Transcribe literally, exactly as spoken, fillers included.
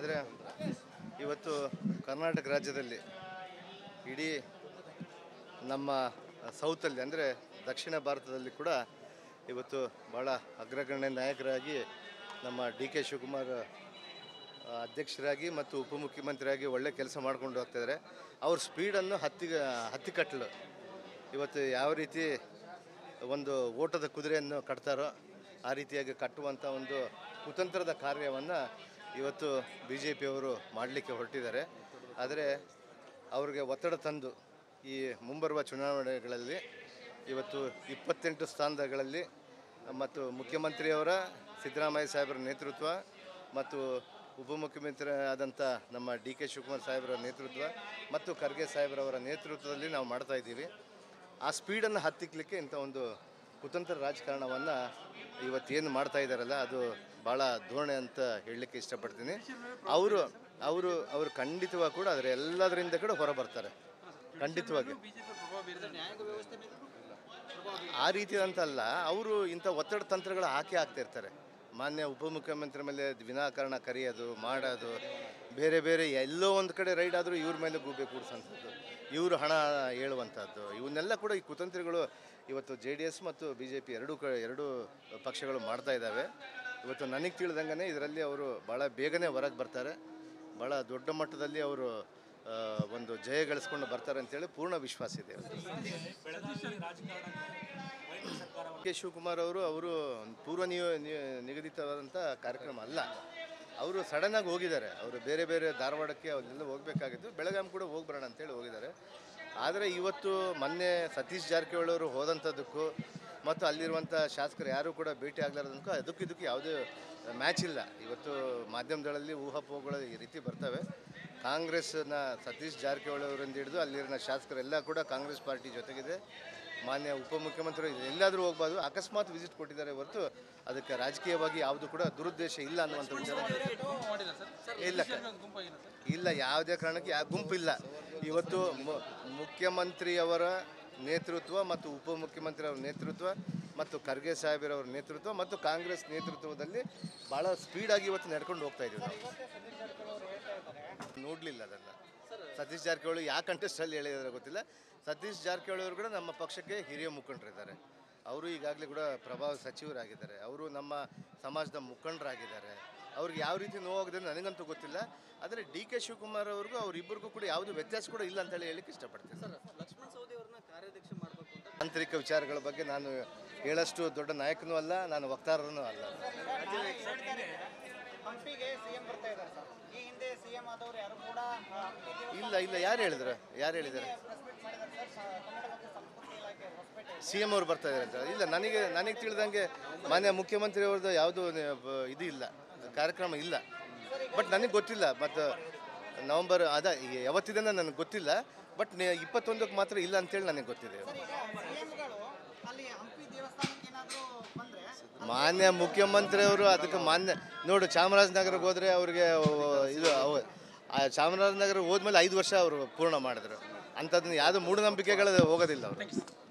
ಆದರೆ ಇವತ್ತು ಕರ್ನಾಟಕ ರಾಜ್ಯದಲ್ಲಿ ಇಡೀ ನಮ್ಮ ಸೌತಲ್ಲಿ ಅಂದರೆ ದಕ್ಷಿಣ ಭಾರತದಲ್ಲಿ ಕೂಡ ಇವತ್ತು ಭಾಳ ಅಗ್ರಗಣ್ಯ ನಾಯಕರಾಗಿ ನಮ್ಮ ಡಿ ಕೆ ಶಿವಕುಮಾರ್ ಅಧ್ಯಕ್ಷರಾಗಿ ಮತ್ತು ಉಪಮುಖ್ಯಮಂತ್ರಿಯಾಗಿ ಒಳ್ಳೆ ಕೆಲಸ ಮಾಡಿಕೊಂಡು ಹೋಗ್ತಾಯಿದ್ದಾರೆ. ಅವ್ರ ಸ್ಪೀಡನ್ನು ಹತ್ತಿ ಹತ್ತಿಕಟ್ಟಲು ಇವತ್ತು ಯಾವ ರೀತಿ ಒಂದು ಓಟದ ಕುದುರೆಯನ್ನು ಕಟ್ತಾರೋ ಆ ರೀತಿಯಾಗಿ ಕಟ್ಟುವಂಥ ಒಂದು ಕುತಂತ್ರದ ಕಾರ್ಯವನ್ನು ಇವತ್ತು ಬಿ ಜೆ ಪಿಯವರು ಮಾಡಲಿಕ್ಕೆ ಹೊರಟಿದ್ದಾರೆ. ಆದರೆ ಅವ್ರಿಗೆ ಒತ್ತಡ ತಂದು ಈ ಮುಂಬರುವ ಚುನಾವಣೆಗಳಲ್ಲಿ ಇವತ್ತು ಇಪ್ಪತ್ತೆಂಟು ಸ್ಥಾನಗಳಲ್ಲಿ ಮತ್ತು ಮುಖ್ಯಮಂತ್ರಿಯವರ ಸಿದ್ದರಾಮಯ್ಯ ಸಾಹೇಬರ ನೇತೃತ್ವ ಮತ್ತು ಉಪಮುಖ್ಯಮಂತ್ರಿ ಆದಂಥ ನಮ್ಮ ಡಿ ಕೆ ಶಿವಕುಮಾರ್ ಸಾಹೇಬರ ನೇತೃತ್ವ ಮತ್ತು ಖರ್ಗೆ ಸಾಹೇಬ್ರವರ ನೇತೃತ್ವದಲ್ಲಿ ನಾವು ಮಾಡ್ತಾಯಿದ್ದೀವಿ. ಆ ಸ್ಪೀಡನ್ನು ಹತ್ತಿಕ್ಕಲಿಕ್ಕೆ ಇಂಥ ಒಂದು ಕುತಂತ್ರ ರಾಜಕಾರಣವನ್ನು ಇವತ್ತೇನು ಮಾಡ್ತಾಯಿದ್ದಾರಲ್ಲ ಅದು ಭಾಳ ಧೋರಣೆ ಅಂತ ಹೇಳಲಿಕ್ಕೆ ಇಷ್ಟಪಡ್ತೀನಿ. ಅವರು ಅವರು ಅವರು ಖಂಡಿತವಾಗಿ ಕೂಡ ಅದರ ಎಲ್ಲದರಿಂದ ಕೂಡ ಹೊರಬರ್ತಾರೆ. ಖಂಡಿತವಾಗಿ ಆ ರೀತಿ ಅಂತಲ್ಲ, ಅವರು ಇಂಥ ಒತ್ತಡ ತಂತ್ರಗಳು ಹಾಕಿ ಹಾಕ್ತಿರ್ತಾರೆ. ಮಾನ್ಯ ಉಪಮುಖ್ಯಮಂತ್ರಿ ಮೇಲೆ ವಿನಾಕಾರಣ ಕರೆಯೋದು, ಮಾಡೋದು, ಬೇರೆ ಬೇರೆ ಎಲ್ಲೋ ಒಂದು ಕಡೆ ರೈಡ್ ಆದರೂ ಇವ್ರ ಮೇಲೆ ಗೂಬೆ ಕೂಡಿಸೋಂಥದ್ದು, ಇವರು ಹಣ ಹೇಳುವಂಥದ್ದು, ಇವನ್ನೆಲ್ಲ ಕೂಡ ಈ ಕುತಂತ್ರಿಗಳು ಇವತ್ತು ಜೆ ಡಿ ಎಸ್ ಮತ್ತು ಬಿ ಜೆ ಪಿ ಎರಡೂ ಕ ಎರಡೂ ಪಕ್ಷಗಳು ಮಾಡ್ತಾ ಇದ್ದಾವೆ. ಇವತ್ತು ನನಗೆ ತಿಳಿದಂಗೆ ಇದರಲ್ಲಿ ಅವರು ಭಾಳ ಬೇಗನೆ ಹೊರಗೆ ಬರ್ತಾರೆ, ಭಾಳ ದೊಡ್ಡ ಮಟ್ಟದಲ್ಲಿ ಅವರು ಒಂದು ಜಯ ಗಳಿಸ್ಕೊಂಡು ಬರ್ತಾರೆ ಅಂತೇಳಿ ಪೂರ್ಣ ವಿಶ್ವಾಸ ಇದೆ. ಕೆ ಶಿವಕುಮಾರ್ ಅವರು ಅವರು ಪೂರ್ವ ನಿಯೋ ನಿಗದಿತವಾದಂಥ ಕಾರ್ಯಕ್ರಮ ಅಲ್ಲ, ಅವರು ಸಡನ್ನಾಗಿ ಹೋಗಿದ್ದಾರೆ. ಅವರು ಬೇರೆ ಬೇರೆ ಧಾರವಾಡಕ್ಕೆ ಅವರೆಲ್ಲ ಹೋಗಬೇಕಾಗಿತ್ತು, ಬೆಳಗಾವಿ ಕೂಡ ಹೋಗಿ ಬರೋಣ ಅಂತೇಳಿ ಹೋಗಿದ್ದಾರೆ. ಆದರೆ ಇವತ್ತು ಮೊನ್ನೆ ಸತೀಶ್ ಜಾರಕಿಹೊಳಿ ಅವರು ಹೋದಂಥದ್ದಕ್ಕೂ ಮತ್ತು ಅಲ್ಲಿರುವಂಥ ಶಾಸಕರು ಯಾರೂ ಕೂಡ ಭೇಟಿ ಆಗಲಾರ್ದಕ್ಕೂ ಅದಕ್ಕೂ ಇದಕ್ಕೂ ಯಾವುದೇ ಮ್ಯಾಚ್ ಇಲ್ಲ. ಇವತ್ತು ಮಾಧ್ಯಮಗಳಲ್ಲಿ ಊಹಾಪೋಹಗಳು ಈ ರೀತಿ ಬರ್ತವೆ. ಕಾಂಗ್ರೆಸ್ನ ಸತೀಶ್ ಜಾರಕಿಹೊಳಿ ಅವರಿಂದ ಹಿಡಿದು ಅಲ್ಲಿನ ಶಾಸಕರೆಲ್ಲ ಕೂಡ ಕಾಂಗ್ರೆಸ್ ಪಾರ್ಟಿ ಜೊತೆಗಿದೆ. ಮಾನ್ಯ ಉಪಮುಖ್ಯಮಂತ್ರಿ ಎಲ್ಲಾದರೂ ಹೋಗ್ಬೋದು, ಅಕಸ್ಮಾತ್ ವಿಸಿಟ್ ಕೊಟ್ಟಿದ್ದಾರೆ ಹೊರತು ಅದಕ್ಕೆ ರಾಜಕೀಯವಾಗಿ ಯಾವುದು ಕೂಡ ದುರುದ್ದೇಶ ಇಲ್ಲ ಅನ್ನುವಂಥ ವಿಚಾರ ಇಲ್ಲ ಇಲ್ಲ ಯಾವುದೇ ಕಾರಣಕ್ಕೆ ಯಾವ ಗುಂಪಿಲ್ಲ. ಇವತ್ತು ಮುಖ್ಯಮಂತ್ರಿಯವರ ನೇತೃತ್ವ ಮತ್ತು ಉಪಮುಖ್ಯಮಂತ್ರಿ ಅವರ ನೇತೃತ್ವ ಮತ್ತು ಖರ್ಗೆ ಸಾಹೇಬ್ರವರ ನೇತೃತ್ವ ಮತ್ತು ಕಾಂಗ್ರೆಸ್ ನೇತೃತ್ವದಲ್ಲಿ ಭಾಳ ಸ್ಪೀಡಾಗಿ ಇವತ್ತು ನಡ್ಕೊಂಡು ಹೋಗ್ತಾ ಇದ್ದೀವಿ. ನಾವು ನೋಡಲಿಲ್ಲ ಅದನ್ನು. ಸತೀಶ್ ಜಾರಕಿಹೊಳಿ ಯಾವ ಕಂಟೆಸ್ಟಲ್ಲಿ ಹೇಳಿದ್ರೆ ಗೊತ್ತಿಲ್ಲ. ಸತೀಶ್ ಜಾರಕಿಹೊಳಿ ಅವರು ಕೂಡ ನಮ್ಮ ಪಕ್ಷಕ್ಕೆ ಹಿರಿಯ ಮುಖಂಡರಿದ್ದಾರೆ. ಅವರು ಈಗಾಗಲೇ ಕೂಡ ಪ್ರಭಾವ ಸಚಿವರಾಗಿದ್ದಾರೆ, ಅವರು ನಮ್ಮ ಸಮಾಜದ ಮುಖಂಡರಾಗಿದ್ದಾರೆ. ಅವ್ರಿಗೆ ಯಾವ ರೀತಿ ನೋವಾಗಿದೆ ನನಗಂತೂ ಗೊತ್ತಿಲ್ಲ. ಆದರೆ ಡಿ ಕೆ ಶಿವಕುಮಾರ್ ಅವ್ರಿಗೂ ಅವರಿಬ್ಬರಿಗೂ ಕೂಡ ಯಾವುದೂ ವ್ಯತ್ಯಾಸ ಕೂಡ ಇಲ್ಲ ಅಂತೇಳಿ ಹೇಳಲಿಕ್ಕೆ ಇಷ್ಟಪಡ್ತೀನಿ. ತಾಂತ್ರಿಕ ವಿಚಾರಗಳ ಬಗ್ಗೆ ನಾನು ಹೇಳಷ್ಟು ದೊಡ್ಡ ನಾಯಕನೂ ಅಲ್ಲ, ನಾನು ವಕ್ತಾರನೂ ಅಲ್ಲ. ಇಲ್ಲ ಇಲ್ಲ ಯಾರು ಹೇಳಿದ್ರು ಯಾರು ಹೇಳಿದ್ದಾರೆ ಸಿ ಎಂ ಅವ್ರು ಬರ್ತಾ ಇದ್ದಾರೆ ಅಂತ? ಇಲ್ಲ, ನನಗೆ ನನಗೆ ತಿಳಿದಂಗೆ ಮಾನ್ಯ ಮುಖ್ಯಮಂತ್ರಿ ಅವ್ರದ್ದು ಯಾವುದೂ ಇದು ಇಲ್ಲ, ಕಾರ್ಯಕ್ರಮ ಇಲ್ಲ. ಬಟ್ ನನಗೆ ಗೊತ್ತಿಲ್ಲ. ಮತ್ತು ನವಂಬರ್ ಅದ ಯಾವತ್ತಿದೆ ನನಗೆ ಗೊತ್ತಿಲ್ಲ. ಬಟ್ ಇಪ್ಪತ್ತೊಂದಕ್ಕೆ ಮಾತ್ರ ಇಲ್ಲ ಅಂತೇಳಿ ನನಗೆ ಗೊತ್ತಿದೆ. ಮಾನ್ಯ ಮುಖ್ಯಮಂತ್ರಿಯವರು ಅದಕ್ಕೆ ಮಾನ್ಯ ನೋಡು, ಚಾಮರಾಜನಗರಕ್ಕೆ ಹೋದರೆ ಅವ್ರಿಗೆ ಇದು ಚಾಮರಾಜನಗರ ಹೋದ್ಮೇಲೆ ಐದು ವರ್ಷ ಅವರು ಪೂರ್ಣ ಮಾಡಿದ್ರು. ಅಂಥದ್ದನ್ನ ಯಾವುದೋ ಮೂಢನಂಬಿಕೆಗಳು ಹೋಗೋದಿಲ್ಲ ಅವರು.